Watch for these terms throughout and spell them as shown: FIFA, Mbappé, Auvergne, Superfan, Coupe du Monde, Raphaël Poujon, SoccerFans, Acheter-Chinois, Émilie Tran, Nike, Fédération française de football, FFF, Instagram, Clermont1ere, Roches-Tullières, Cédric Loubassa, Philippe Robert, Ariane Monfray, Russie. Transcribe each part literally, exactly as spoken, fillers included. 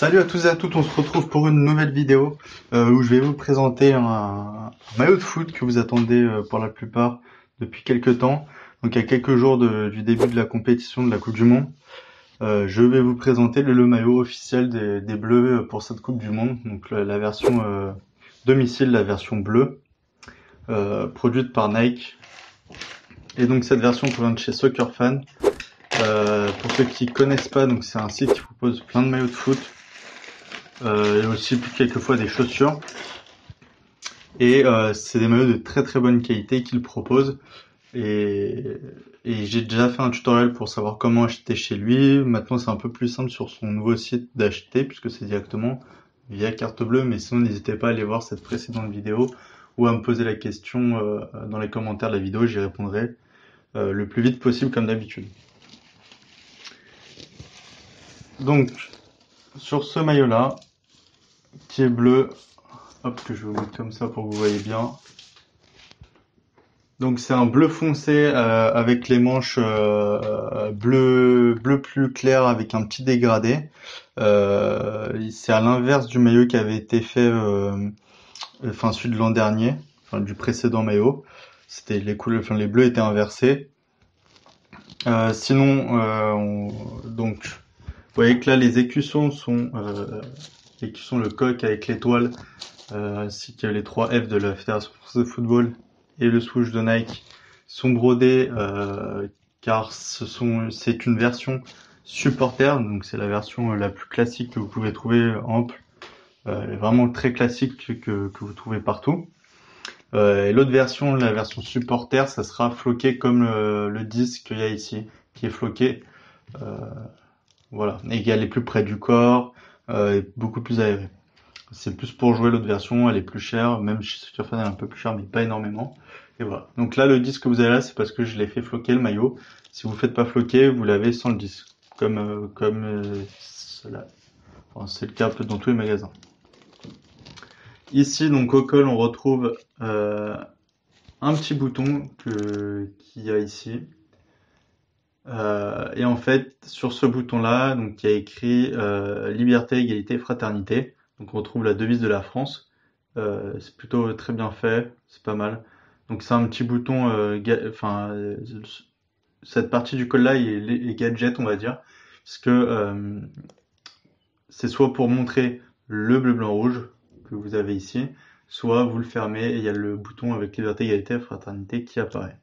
Salut à tous et à toutes, on se retrouve pour une nouvelle vidéo euh, où je vais vous présenter un, un maillot de foot que vous attendez euh, pour la plupart depuis quelques temps. Donc à quelques jours de, du début de la compétition de la Coupe du Monde, euh, je vais vous présenter le, le maillot officiel des, des Bleus pour cette Coupe du Monde. Donc la, la version euh, domicile, la version bleue, euh, produite par Nike. Et donc cette version provient de chez SoccerFans. Euh, pour ceux qui connaissent pas, donc c'est un site qui propose plein de maillots de foot. Euh, et aussi quelquefois des chaussures, et euh, c'est des maillots de très très bonne qualité qu'ils proposent, et, et j'ai déjà fait un tutoriel pour savoir comment acheter chez lui. Maintenant c'est un peu plus simple sur son nouveau site d'acheter, puisque c'est directement via carte bleue, mais sinon n'hésitez pas à aller voir cette précédente vidéo ou à me poser la question euh, dans les commentaires de la vidéo, j'y répondrai euh, le plus vite possible comme d'habitude. Donc sur ce maillot là qui est bleu, hop, que je vous mette comme ça pour que vous voyez bien. Donc c'est un bleu foncé euh, avec les manches euh, bleu, bleu plus clair avec un petit dégradé. Euh, c'est à l'inverse du maillot qui avait été fait, euh, enfin celui de l'an dernier, enfin du précédent maillot. C'était les couleurs, enfin les bleus étaient inversés. Euh, sinon, euh, on, donc vous voyez que là les écussons sont euh, écussons, le coq avec l'étoile, euh, ainsi que les trois F de la Fédération française de football et le swoosh de Nike sont brodés, euh, car ce sont c'est une version supporter, donc c'est la version la plus classique que vous pouvez trouver, ample, euh, vraiment très classique que, que vous trouvez partout. Euh, et l'autre version, la version supporter, ça sera floqué comme le, le disque qu'il y a ici, qui est floqué. Euh, Voilà, égal, elle est plus près du corps, euh, et beaucoup plus aérée. C'est plus pour jouer, l'autre version, elle est plus chère, même chez Superfan elle est un peu plus chère, mais pas énormément. Et voilà. Donc là, le disque que vous avez là, c'est parce que je l'ai fait floquer, le maillot. Si vous ne faites pas floquer, vous l'avez sans le disque, comme euh, comme euh, cela. Enfin, c'est le cas un peu dans tous les magasins. Ici, donc au col, on retrouve euh, un petit bouton que qu'il y a ici. Euh, et en fait, sur ce bouton-là, donc il y a écrit euh, Liberté, Égalité, Fraternité. Donc on retrouve la devise de la France. Euh, c'est plutôt très bien fait, c'est pas mal. Donc c'est un petit bouton, enfin euh, euh, cette partie du col-là est, est gadget, on va dire, parce que euh, c'est soit pour montrer le bleu, blanc, rouge que vous avez ici, soit vous le fermez et il y a le bouton avec Liberté, Égalité, Fraternité qui apparaît.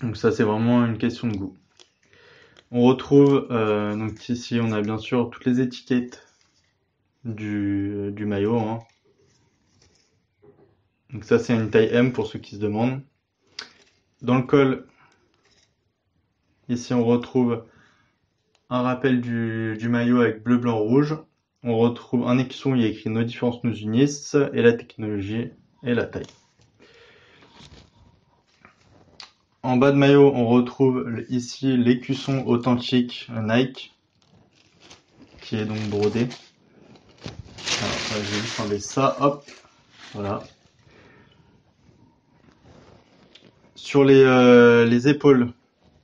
Donc ça c'est vraiment une question de goût. On retrouve euh, donc ici on a bien sûr toutes les étiquettes du, du maillot. Hein. Donc ça c'est une taille M pour ceux qui se demandent. Dans le col, ici on retrouve un rappel du, du maillot avec bleu, blanc, rouge. On retrouve un écusson où il y a écrit nos différences nous unissent, et la technologie et la taille. En bas de maillot, on retrouve ici l'écusson authentique Nike, qui est donc brodé. Alors, là, je vais juste enlever ça, hop, voilà. Sur les, euh, les épaules,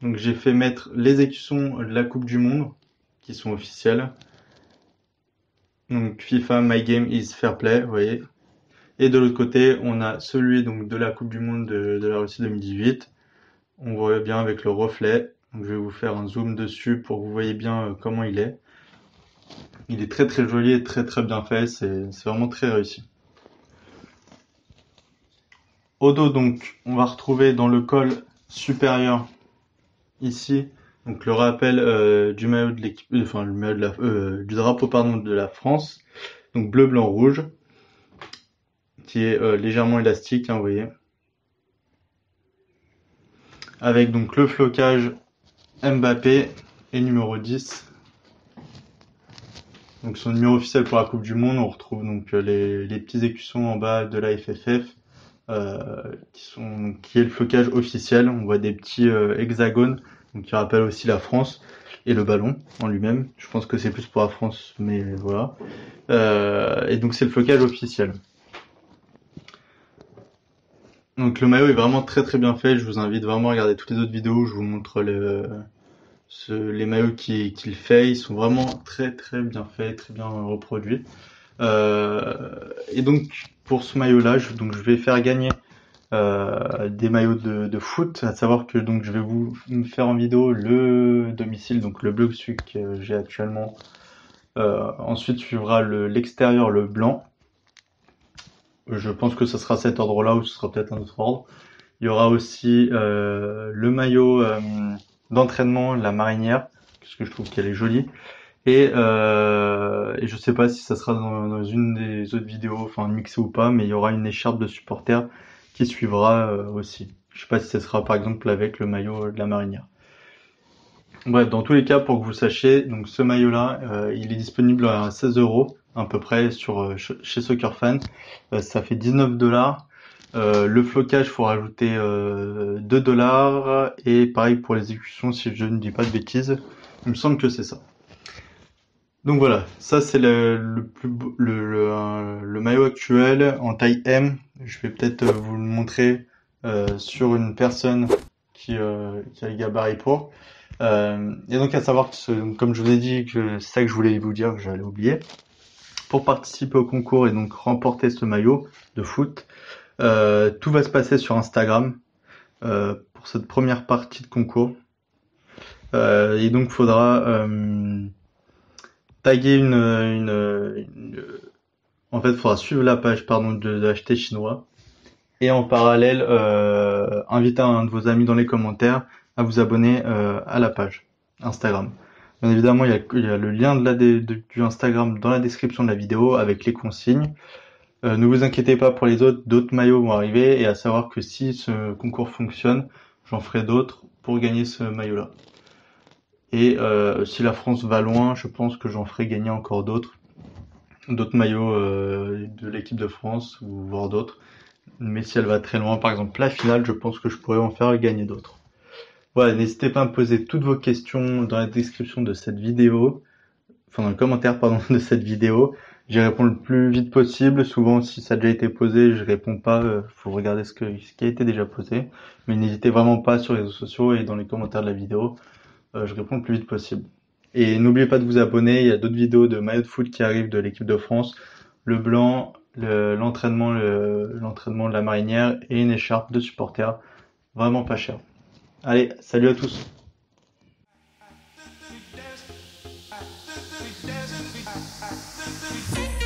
donc j'ai fait mettre les écussons de la Coupe du Monde, qui sont officiels. Donc FIFA, My Game is Fair Play, vous voyez. Et de l'autre côté, on a celui donc de la Coupe du Monde de, de la Russie deux mille dix-huit. On voit bien avec le reflet. Donc je vais vous faire un zoom dessus pour que vous voyez bien comment il est. Il est très très joli et très très bien fait. C'est vraiment très réussi. Au dos, donc, on va retrouver dans le col supérieur ici donc le rappel euh, du maillot de l'équipe, euh, enfin le maillot de la, euh, du drapeau pardon de la France. Donc bleu, blanc, rouge, qui est euh, légèrement élastique, hein, vous voyez. Avec donc le flocage Mbappé et numéro dix. Donc son numéro officiel pour la Coupe du Monde. On retrouve donc les, les petits écussons en bas de la F F F, euh, qui, sont, qui est le flocage officiel. On voit des petits euh, hexagones donc qui rappellent aussi la France, et le ballon en lui-même. Je pense que c'est plus pour la France, mais voilà. Euh, et donc c'est le flocage officiel. Donc le maillot est vraiment très très bien fait, je vous invite vraiment à regarder toutes les autres vidéos où je vous montre le, Ce, les maillots qu'il qui fait, ils sont vraiment très très bien faits, très bien reproduits. Euh, et donc pour ce maillot là, je, donc, je vais faire gagner euh, des maillots de, de foot, à savoir que donc, je vais vous faire en vidéo le domicile, donc le bleu, celui que j'ai actuellement. Euh, ensuite suivra l'extérieur, le, le blanc. Je pense que ce sera cet ordre là ou ce sera peut-être un autre ordre. Il y aura aussi euh, le maillot euh, d'entraînement, la marinière, parce que je trouve qu'elle est jolie, et, euh, et je sais pas si ça sera dans, dans une des autres vidéos, enfin mixé ou pas, mais il y aura une écharpe de supporter qui suivra euh, aussi. Je sais pas si ça sera par exemple avec le maillot de la marinière. Bref, dans tous les cas, pour que vous sachiez, donc ce maillot là euh, il est disponible à seize euros à peu près sur euh, chez SoccerFans. Euh, ça fait dix-neuf dollars. Euh, le flocage, faut rajouter euh, deux dollars, et pareil pour l'exécution si je ne dis pas de bêtises, il me semble que c'est ça. Donc voilà, ça c'est le, le, plus beau, le, le, le maillot actuel en taille M. Je vais peut-être vous le montrer euh, sur une personne qui, euh, qui a le gabarit pour. Euh, et donc à savoir, que ce, comme je vous ai dit, que c'est ça que je voulais vous dire, que j'allais oublier. Pour participer au concours et donc remporter ce maillot de foot, Euh, tout va se passer sur Instagram euh, pour cette première partie de concours, euh, et donc faudra euh, taguer une, une, une en fait faudra suivre la page pardon de, de H T chinois, et en parallèle euh, inviter un de vos amis dans les commentaires à vous abonner euh, à la page Instagram. Bien évidemment, il y a, il y a le lien de la, de, du Instagram dans la description de la vidéo avec les consignes. Euh, ne vous inquiétez pas pour les autres, d'autres maillots vont arriver, et à savoir que si ce concours fonctionne, j'en ferai d'autres pour gagner ce maillot-là. Et euh, si la France va loin, je pense que j'en ferai gagner encore d'autres, d'autres maillots euh, de l'équipe de France, ou voire d'autres. Mais si elle va très loin, par exemple la finale, je pense que je pourrais en faire gagner d'autres. Voilà, n'hésitez pas à me poser toutes vos questions dans la description de cette vidéo, enfin dans le commentaire pardon, de cette vidéo. J'y réponds le plus vite possible. Souvent, si ça a déjà été posé, je réponds pas. Euh, faut regarder ce, que, ce qui a été déjà posé. Mais n'hésitez vraiment pas sur les réseaux sociaux et dans les commentaires de la vidéo. Euh, je réponds le plus vite possible. Et n'oubliez pas de vous abonner. Il y a d'autres vidéos de maillot de foot qui arrivent de l'équipe de France. Le blanc, l'entraînement le, l'entraînement le, de la marinière et une écharpe de supporter. Vraiment pas cher. Allez, salut à tous. I think